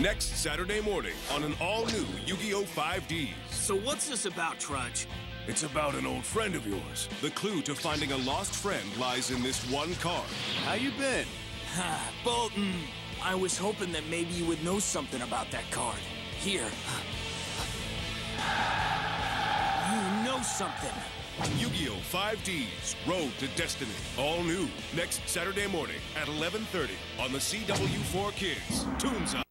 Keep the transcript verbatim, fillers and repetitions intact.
next Saturday morning on an all-new Yu-Gi-Oh! five Ds. So what's this about, Trudge? It's about an old friend of yours. The clue to finding a lost friend lies in this one card. How you been? Bolton, I was hoping that maybe you would know something about that card. Here. You know something. Yu-Gi-Oh! five Ds, Road to Destiny. All new, next Saturday morning at eleven thirty on the C W four Kids. Toonzai.